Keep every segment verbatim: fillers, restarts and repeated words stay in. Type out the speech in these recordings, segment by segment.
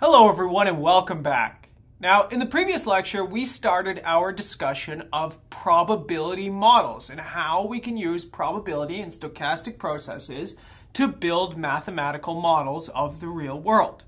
Hello everyone and welcome back. Now in the previous lecture we started our discussion of probability models and how we can use probability and stochastic processes to build mathematical models of the real world.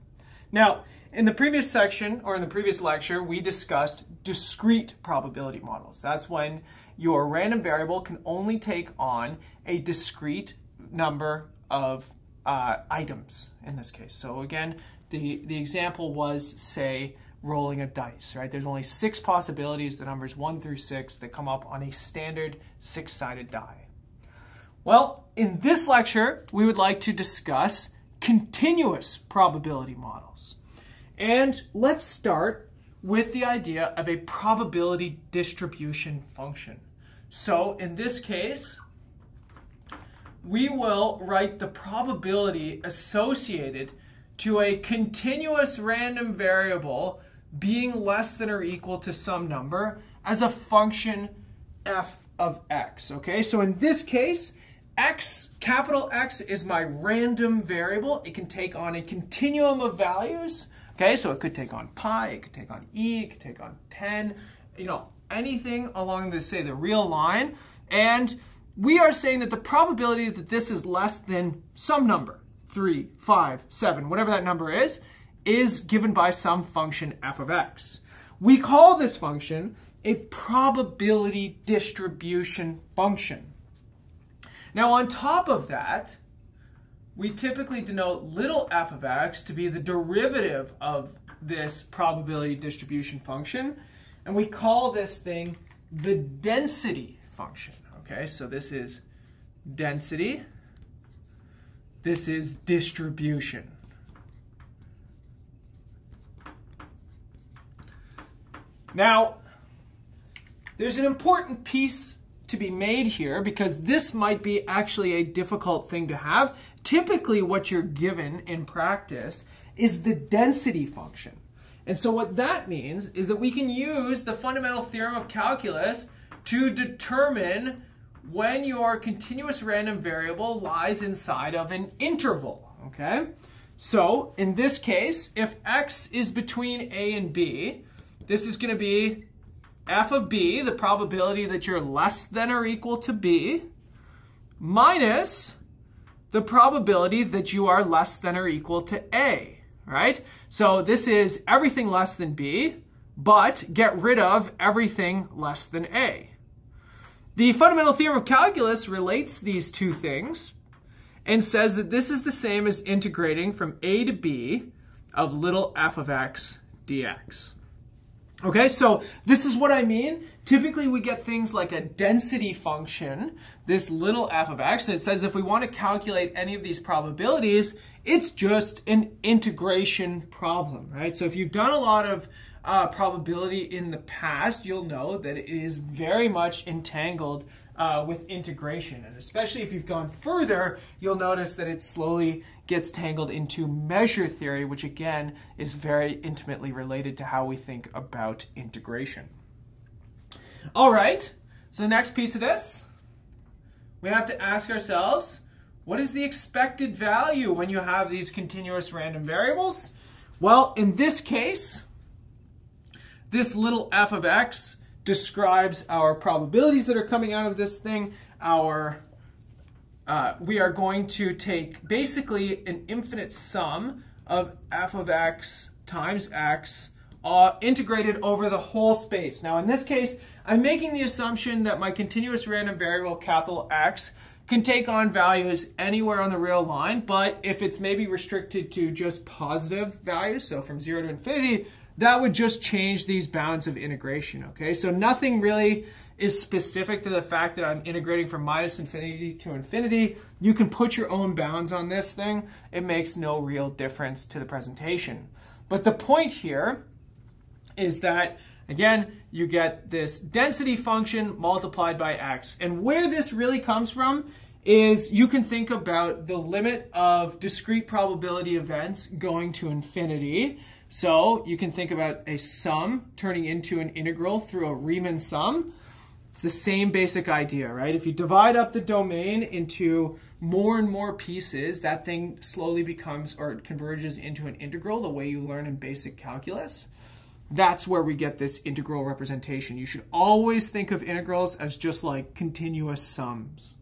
Now in the previous section or in the previous lecture we discussed discrete probability models. That's when your random variable can only take on a discrete number of uh, items in this case. So again, The, the example was, say, rolling a dice, right? There's only six possibilities, the numbers one through six, that come up on a standard six-sided die. Well, in this lecture, we would like to discuss continuous probability models. And let's start with the idea of a probability distribution function. So in this case, we will write the probability associated to a continuous random variable being less than or equal to some number as a function f of x, okay? So in this case, x, capital X, is my random variable. It can take on a continuum of values, okay? So it could take on pi, it could take on e, it could take on ten, you know, anything along the, say, the real line. And we are saying that the probability that this is less than some number, three, five, seven, whatever that number is, is given by some function f of x. We call this function a probability distribution function. Now on top of that, we typically denote little f of x to be the derivative of this probability distribution function, and we call this thing the density function. Okay, so this is density. This is distribution. Now, there's an important piece to be made here because this might be actually a difficult thing to have. Typically, what you're given in practice is the density function. And so what that means is that we can use the fundamental theorem of calculus to determine when your continuous random variable lies inside of an interval, okay? So in this case, if x is between a and b, this is going to be f of b, the probability that you're less than or equal to b, minus the probability that you are less than or equal to a, right? So this is everything less than b, but get rid of everything less than a. The fundamental theorem of calculus relates these two things and says that this is the same as integrating from a to b of little f of x dx. Okay, so this is what I mean. Typically we get things like a density function, this little f of x, and it says if we want to calculate any of these probabilities, it's just an integration problem, right? So if you've done a lot of Uh, probability in the past, you'll know that it is very much entangled uh, with integration. And especially if you've gone further, you'll notice that it slowly gets tangled into measure theory, which again is very intimately related to how we think about integration. All right, so the next piece of this, we have to ask ourselves, what is the expected value when you have these continuous random variables? Well, in this case, this little f of x describes our probabilities that are coming out of this thing. Our, uh, we are going to take basically an infinite sum of f of x times x uh, integrated over the whole space. Now in this case, I'm making the assumption that my continuous random variable capital X can take on values anywhere on the real line, but if it's maybe restricted to just positive values, so from zero to infinity, that would just change these bounds of integration, okay? So nothing really is specific to the fact that I'm integrating from minus infinity to infinity. You can put your own bounds on this thing. It makes no real difference to the presentation. But the point here is that, again, you get this density function multiplied by x. And where this really comes from is you can think about the limit of discrete probability events going to infinity. So you can think about a sum turning into an integral through a Riemann sum. It's the same basic idea, right? If you divide up the domain into more and more pieces, that thing slowly becomes or converges into an integral, the way you learn in basic calculus. That's where we get this integral representation. You should always think of integrals as just like continuous sums.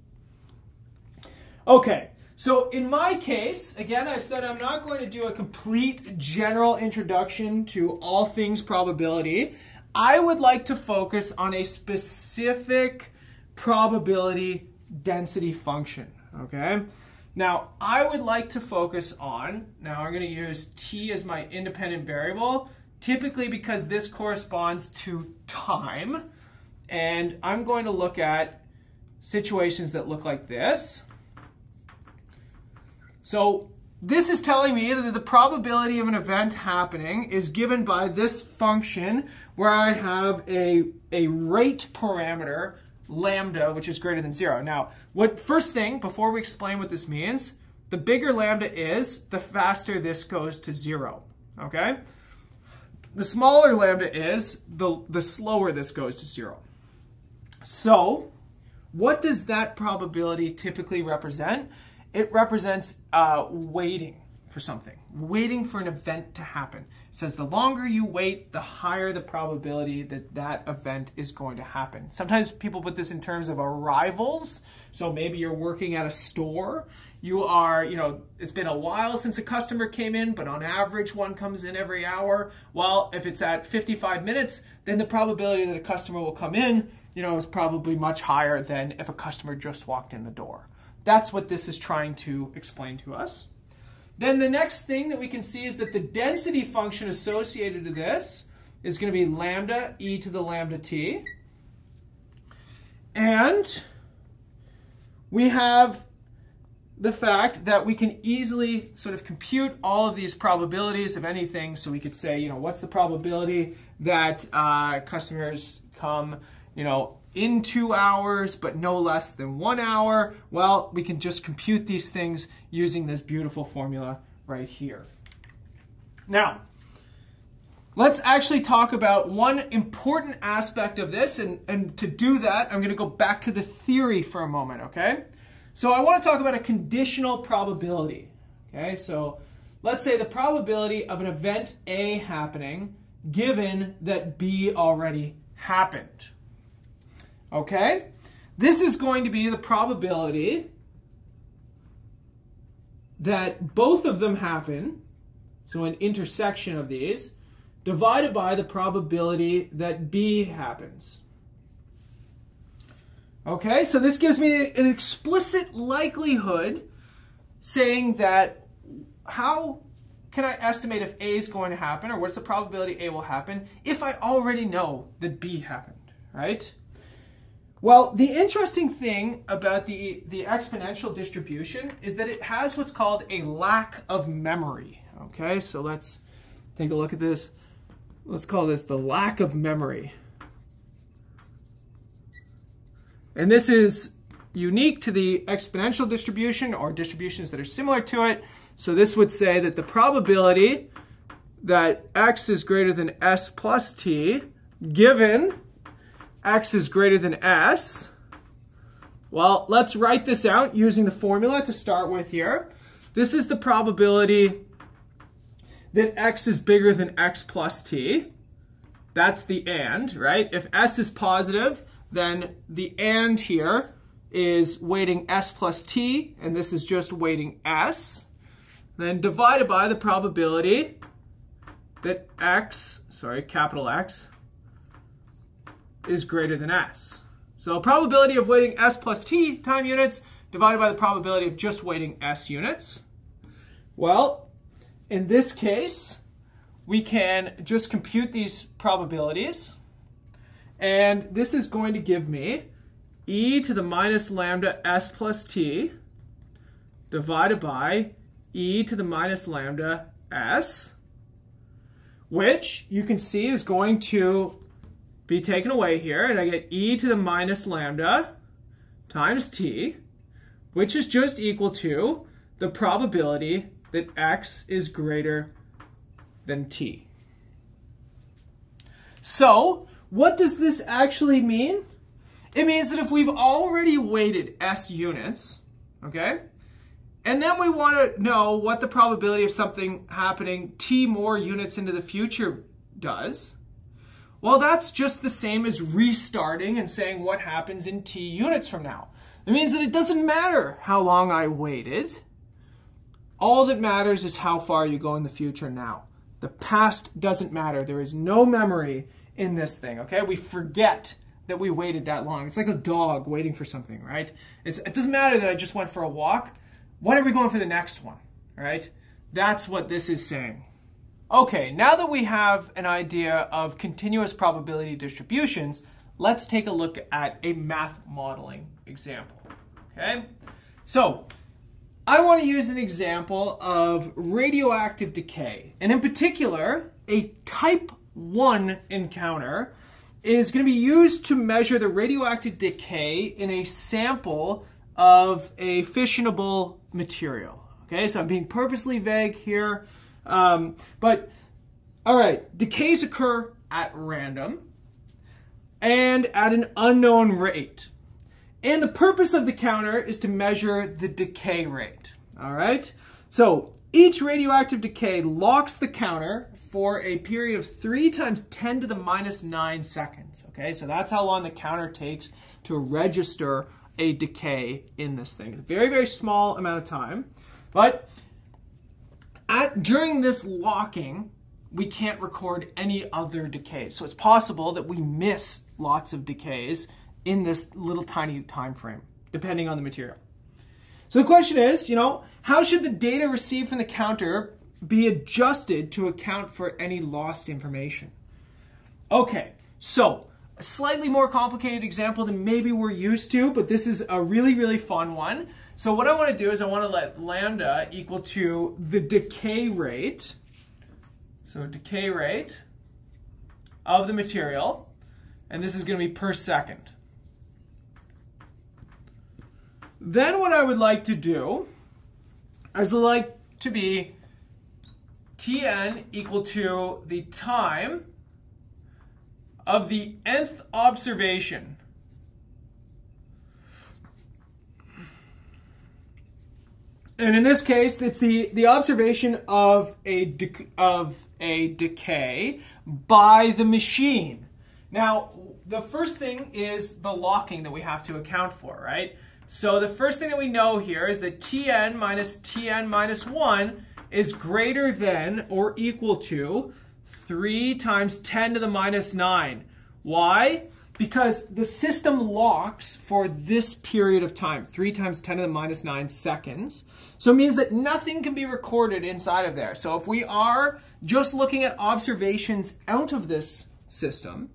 Okay, so in my case, again, I said I'm not going to do a complete general introduction to all things probability. I would like to focus on a specific probability density function, okay? Now, I would like to focus on, now I'm going to use t as my independent variable, typically because this corresponds to time, and I'm going to look at situations that look like this. So this is telling me that the probability of an event happening is given by this function where I have a, a rate parameter, lambda, which is greater than zero. Now, what first thing, before we explain what this means, the bigger lambda is, the faster this goes to zero, okay? The smaller lambda is, the, the slower this goes to zero. So, what does that probability typically represent? It represents uh, waiting for something, waiting for an event to happen. It says the longer you wait, the higher the probability that that event is going to happen. Sometimes people put this in terms of arrivals. So maybe you're working at a store. You are, you know, it's been a while since a customer came in, but on average one comes in every hour. Well, if it's at fifty-five minutes, then the probability that a customer will come in, you know, is probably much higher than if a customer just walked in the door. That's what this is trying to explain to us. Then the next thing that we can see is that the density function associated to this is going to be lambda e to the lambda t. And we have the fact that we can easily sort of compute all of these probabilities of anything. So we could say, you know, what's the probability that uh, customers come, you know, in two hours, but no less than one hour. Well, we can just compute these things using this beautiful formula right here. Now, let's actually talk about one important aspect of this, and, and to do that, I'm going to go back to the theory for a moment, okay? So I want to talk about a conditional probability, okay? So let's say the probability of an event A happening given that B already happened. Okay, this is going to be the probability that both of them happen, so an intersection of these, divided by the probability that B happens. Okay, so this gives me an explicit likelihood saying that how can I estimate if A is going to happen, or what's the probability A will happen, if I already know that B happened, right? Well, the interesting thing about the, the exponential distribution is that it has what's called a lack of memory, okay? So let's take a look at this. Let's call this the lack of memory. And this is unique to the exponential distribution or distributions that are similar to it. So this would say that the probability that x is greater than s plus t given x is greater than s. Well, let's write this out using the formula to start with here. This is the probability that x is bigger than x plus t. That's the and, right? If s is positive, then the and here is weighting s plus t, and this is just weighting s. Then divided by the probability that x, sorry, capital X, is greater than s. So probability of weighting s plus t time units divided by the probability of just weighting s units. Well, in this case, we can just compute these probabilities. And this is going to give me e to the minus lambda s plus t divided by e to the minus lambda s, which you can see is going to be taken away here, and I get e to the minus lambda times t, which is just equal to the probability that x is greater than t. So, what does this actually mean? It means that if we've already weighted S units, okay, and then we want to know what the probability of something happening T more units into the future does, well, that's just the same as restarting and saying what happens in T units from now. It means that it doesn't matter how long I waited. All that matters is how far you go in the future now. The past doesn't matter. There is no memory in this thing, okay? We forget that we waited that long. It's like a dog waiting for something, right? It's, it doesn't matter that I just went for a walk. When are we going for the next one, right? That's what this is saying. Okay, now that we have an idea of continuous probability distributions, let's take a look at a math modeling example, okay? So, I want to use an example of radioactive decay, and in particular, a type one encounter is going to be used to measure the radioactive decay in a sample of a fissionable material. Okay, so I'm being purposely vague here, um, but all right, decays occur at random and at an unknown rate. And the purpose of the counter is to measure the decay rate, all right? So each radioactive decay locks the counter for a period of three times ten to the minus nine seconds, okay? So that's how long the counter takes to register a decay in this thing. It's a very, very small amount of time, but at, during this locking, we can't record any other decays. So it's possible that we miss lots of decays in this little tiny time frame, depending on the material. So the question is, you know, how should the data received from the counter be adjusted to account for any lost information? Okay, so a slightly more complicated example than maybe we're used to, but this is a really, really fun one. So what I want to do is I want to let lambda equal to the decay rate, so decay rate of the material, and this is going to be per second. Then what I would like to do is like to be Tn equal to the time of the nth observation. And in this case, it's the, the observation of a, dec of a decay by the machine. Now, the first thing is the locking that we have to account for, right? So the first thing that we know here is that Tn minus Tn minus one is greater than or equal to three times ten to the minus nine. Why? Because the system locks for this period of time, three times ten to the minus nine seconds. So it means that nothing can be recorded inside of there. So if we are just looking at observations out of this system,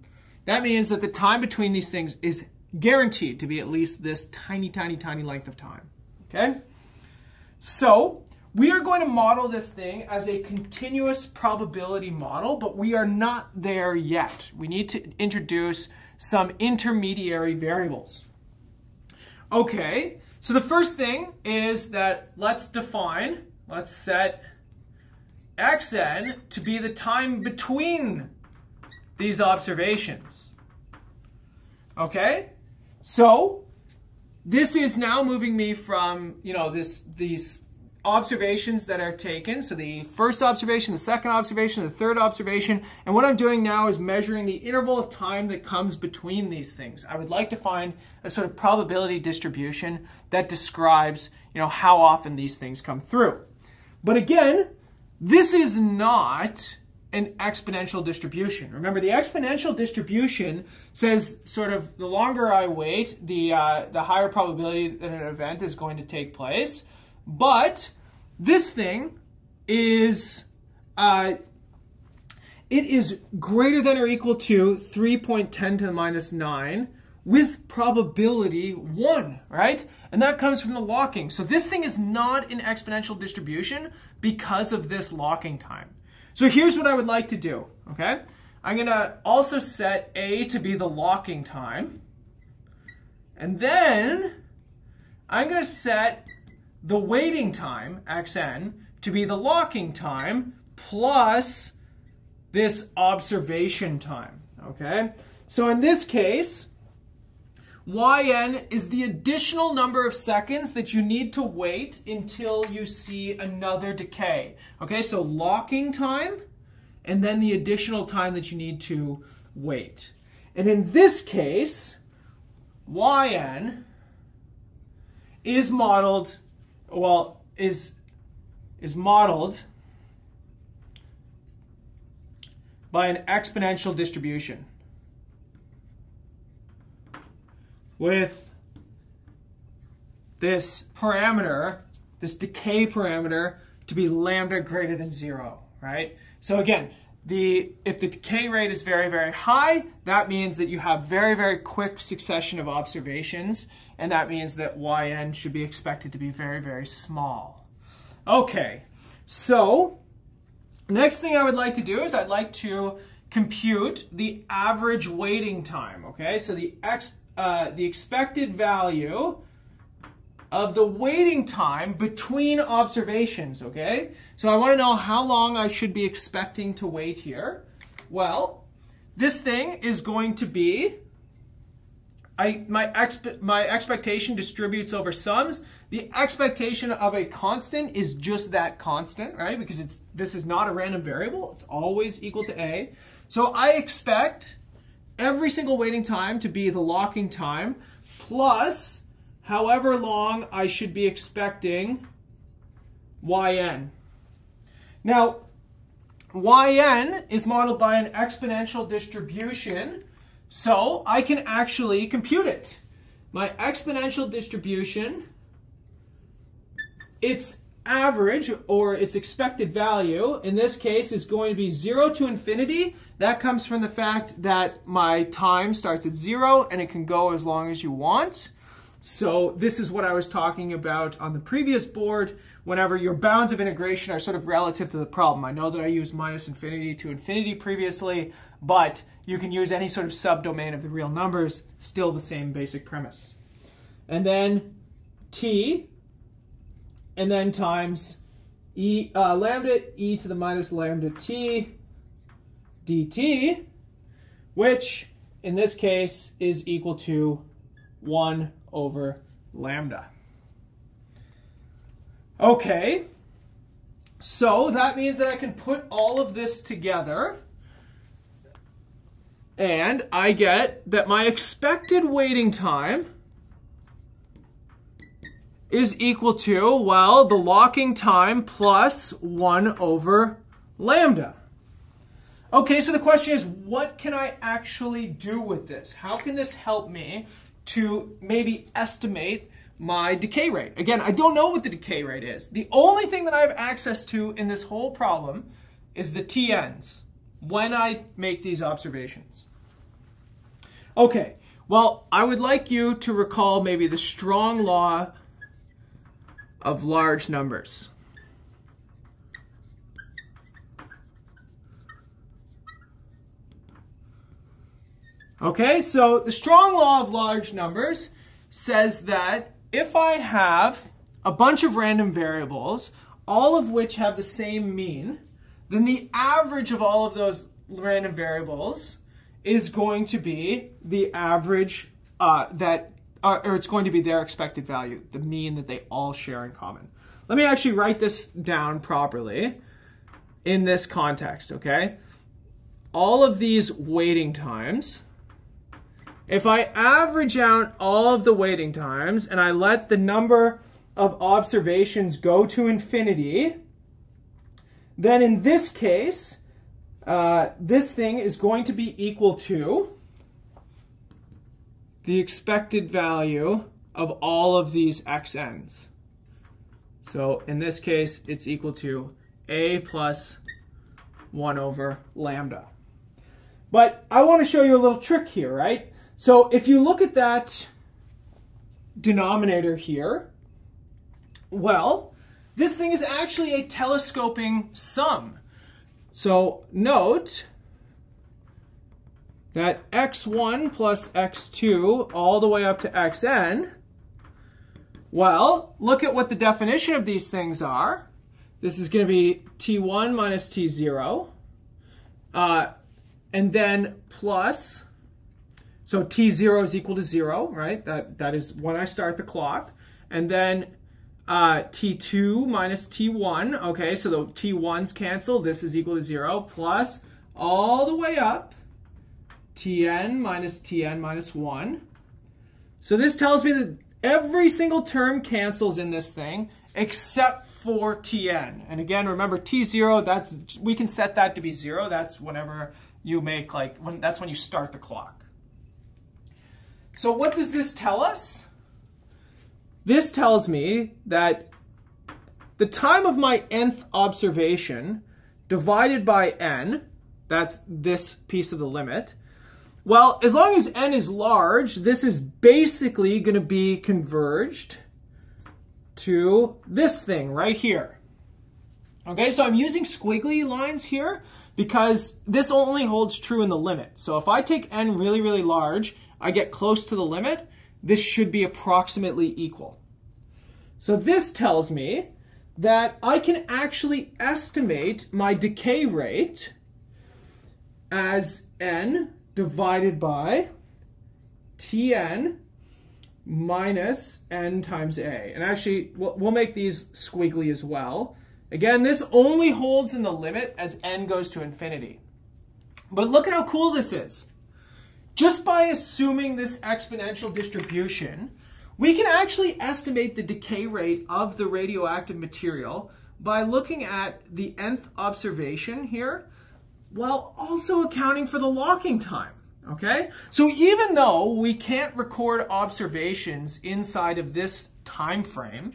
that means that the time between these things is guaranteed to be at least this tiny, tiny, tiny length of time, okay? So we are going to model this thing as a continuous probability model, but we are not there yet. We need to introduce some intermediary variables. Okay, so the first thing is that let's define, let's set xn to be the time between these observations, okay? So this is now moving me from, you know, this these observations that are taken. So the first observation, the second observation, the third observation. And what I'm doing now is measuring the interval of time that comes between these things. I would like to find a sort of probability distribution that describes, you know, how often these things come through. But again, this is not an exponential distribution. Remember, the exponential distribution says sort of the longer I wait, the, uh, the higher probability that an event is going to take place. But this thing is, uh, it is greater than or equal to three point one zero to the minus nine with probability one, right? And that comes from the locking. So this thing is not an exponential distribution because of this locking time. So here's what I would like to do, okay? I'm gonna also set A to be the locking time. And then I'm gonna set the waiting time, xn, to be the locking time plus this observation time, okay? So in this case, Y N is the additional number of seconds that you need to wait until you see another decay. Okay, so locking time and then the additional time that you need to wait. And in this case, Y N is modeled, well, is, is modeled by an exponential distribution with this parameter, this decay parameter, to be lambda greater than zero, right? So again, the, if the decay rate is very, very high, that means that you have very, very quick succession of observations, and that means that Y N should be expected to be very, very small. Okay, so next thing I would like to do is I'd like to compute the average waiting time, okay? So the x Uh, the expected value of the waiting time between observations, okay? So I want to know how long I should be expecting to wait here. Well, this thing is going to be, I, my, expe my expectation distributes over sums. The expectation of a constant is just that constant, right? Because it's, this is not a random variable. It's always equal to A. So I expect every single waiting time to be the locking time plus however long I should be expecting Y N. Now, Y N is modeled by an exponential distribution, so I can actually compute it. My exponential distribution, its average or its expected value in this case is going to be zero to infinity. That comes from the fact that my time starts at zero and it can go as long as you want. So this is what I was talking about on the previous board whenever your bounds of integration are sort of relative to the problem. I know that I used minus infinity to infinity previously, but you can use any sort of subdomain of the real numbers, still the same basic premise. And then t and then times e, uh, lambda e to the minus lambda t dt, which in this case is equal to one over lambda. Okay, so that means that I can put all of this together and I get that my expected waiting time is equal to, well, the locking time plus one over lambda. Okay, so the question is, what can I actually do with this? How can this help me to maybe estimate my decay rate? Again, I don't know what the decay rate is. The only thing that I have access to in this whole problem is the T Ns when I make these observations. Okay, well, I would like you to recall maybe the strong law of large numbers. Okay, so the strong law of large numbers says that if I have a bunch of random variables, all of which have the same mean, then the average of all of those random variables is going to be the average uh, that or it's going to be their expected value, the mean that they all share in common. Let me actually write this down properly in this context, okay? All of these waiting times, if I average out all of the waiting times and I let the number of observations go to infinity, then in this case, uh, this thing is going to be equal to the expected value of all of these xn's. So in this case, it's equal to a plus one over lambda. But I want to show you a little trick here, right? So if you look at that denominator here, well, this thing is actually a telescoping sum. So note that x one plus x two all the way up to xn, well, look at what the definition of these things are. This is going to be t one minus t zero, uh, and then plus So T zero is equal to zero, right? That, that is when I start the clock. And then uh, T two minus T one, okay, so the T ones cancel. This is equal to zero, plus all the way up T n minus T n minus one. So this tells me that every single term cancels in this thing except for T n. And again, remember T zero, that's, we can set that to be zero. That's whenever you make, like, when, that's when you start the clock. So what does this tell us? This tells me that the time of my nth observation divided by n, that's this piece of the limit. Well, as long as n is large, this is basically going to be converged to this thing right here. Okay, so I'm using squiggly lines here because this only holds true in the limit. So if I take n really, really large, I get close to the limit, this should be approximately equal. So this tells me that I can actually estimate my decay rate as n divided by T n minus n times a. And actually, we'll, we'll make these squiggly as well. Again, this only holds in the limit as n goes to infinity. But look at how cool this is. Just by assuming this exponential distribution, we can actually estimate the decay rate of the radioactive material by looking at the nth observation here, while also accounting for the locking time, okay? So even though we can't record observations inside of this time frame,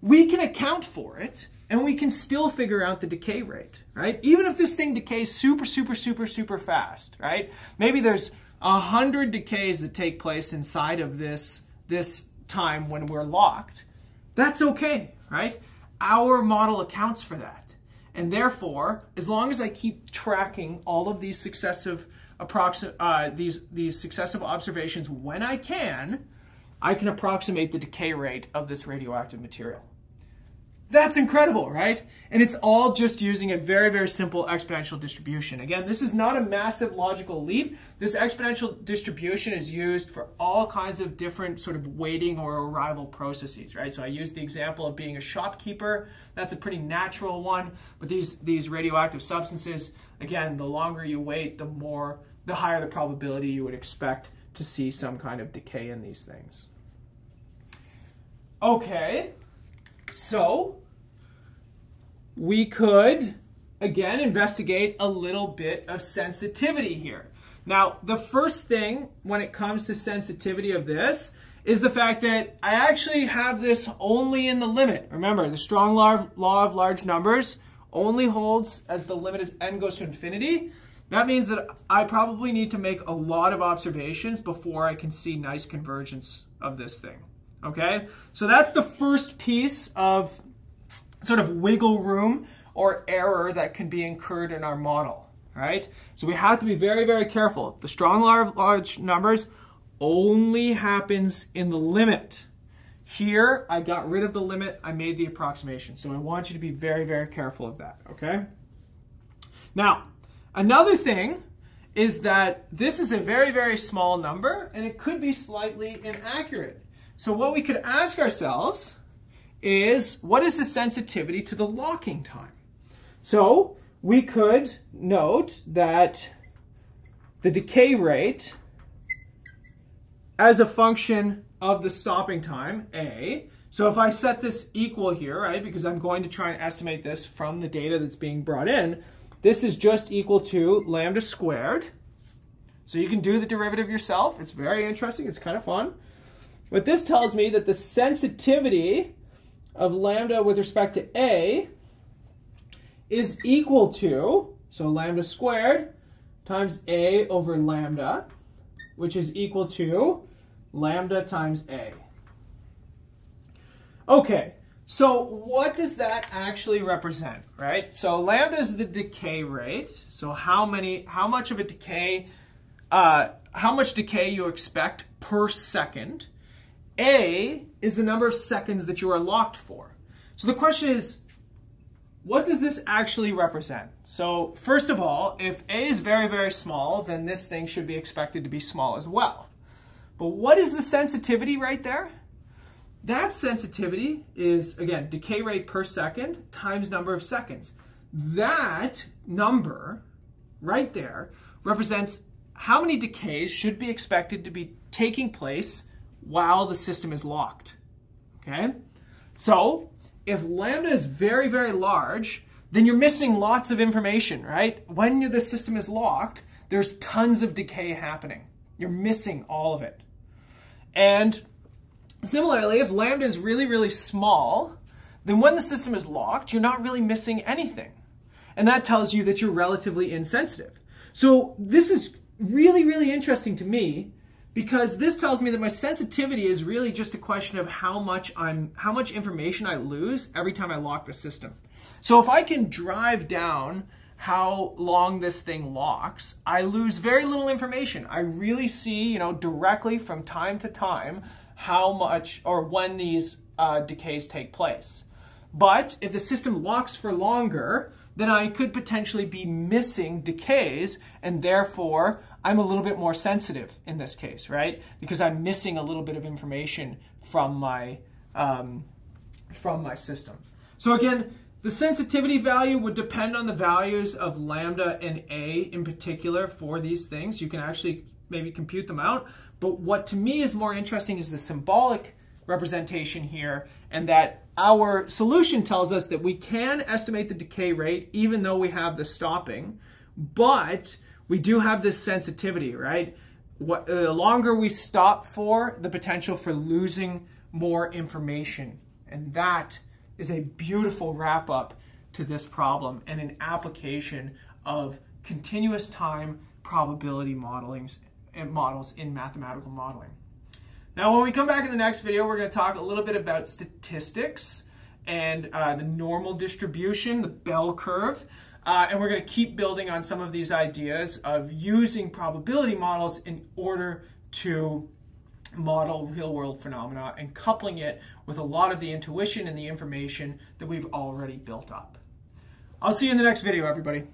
we can account for it, and we can still figure out the decay rate, right? Even if this thing decays super, super, super, super fast, right? Maybe there's a hundred decays that take place inside of this, this time when we're locked. That's okay, right? Our model accounts for that. And therefore, as long as I keep tracking all of these successive approxi uh, these, these successive observations when I can, I can approximate the decay rate of this radioactive material. That's incredible, right? And it's all just using a very, very simple exponential distribution. Again, this is not a massive logical leap. This exponential distribution is used for all kinds of different sort of weighting or arrival processes, right? So I used the example of being a shopkeeper. That's a pretty natural one. But these, these radioactive substances, again, the longer you wait, the more, the higher the probability you would expect to see some kind of decay in these things. Okay, so we could, again, investigate a little bit of sensitivity here. Now, the first thing when it comes to sensitivity of this is the fact that I actually have this only in the limit. Remember, the strong law of large numbers only holds as the limit as n goes to infinity. That means that I probably need to make a lot of observations before I can see nice convergence of this thing. Okay, so that's the first piece of sort of wiggle room or error that can be incurred in our model, right? So we have to be very, very careful. The strong law of large numbers only happens in the limit. Here, I got rid of the limit, I made the approximation. So I want you to be very, very careful of that, okay? Now, another thing is that this is a very, very small number and it could be slightly inaccurate. So what we could ask ourselves is, what is the sensitivity to the locking time? So we could note that the decay rate as a function of the stopping time, A. So if I set this equal here, right, because I'm going to try and estimate this from the data that's being brought in, this is just equal to lambda squared. So you can do the derivative yourself. It's very interesting. It's kind of fun. But this tells me that the sensitivity of lambda with respect to A is equal to, so lambda squared times A over lambda, which is equal to lambda times A. Okay, so what does that actually represent, right? So lambda is the decay rate. So how many, how much of a decay, uh, how much decay you expect per second. A is the number of seconds that you are locked for. So the question is, what does this actually represent? So first of all, if A is very, very small, then this thing should be expected to be small as well. But what is the sensitivity right there? That sensitivity is, again, decay rate per second times number of seconds. That number right there represents how many decays should be expected to be taking place while the system is locked, okay? So if lambda is very, very large, then you're missing lots of information, right? When the system is locked, there's tons of decay happening. You're missing all of it. And similarly, if lambda is really, really small, then when the system is locked, you're not really missing anything. And that tells you that you're relatively insensitive. So this is really, really interesting to me, because this tells me that my sensitivity is really just a question of how much I'm, how much information I lose every time I lock the system. So if I can drive down how long this thing locks, I lose very little information. I really see, you know, directly from time to time how much or when these uh, decays take place. But if the system locks for longer, then I could potentially be missing decays, and therefore I'm a little bit more sensitive in this case, right? Because I'm missing a little bit of information from my, um, from my system. So again, the sensitivity value would depend on the values of lambda and A in particular for these things. You can actually maybe compute them out. But what to me is more interesting is the symbolic representation here, and that our solution tells us that we can estimate the decay rate even though we have the stopping, but we do have this sensitivity, right? What, the longer we stop for, the potential for losing more information. And that is a beautiful wrap-up to this problem and an application of continuous time probability modelings, models in mathematical modeling. Now, when we come back in the next video, we're going to talk a little bit about statistics and uh, the normal distribution, the bell curve, uh, and we're going to keep building on some of these ideas of using probability models in order to model real-world phenomena and coupling it with a lot of the intuition and the information that we've already built up. I'll see you in the next video, everybody.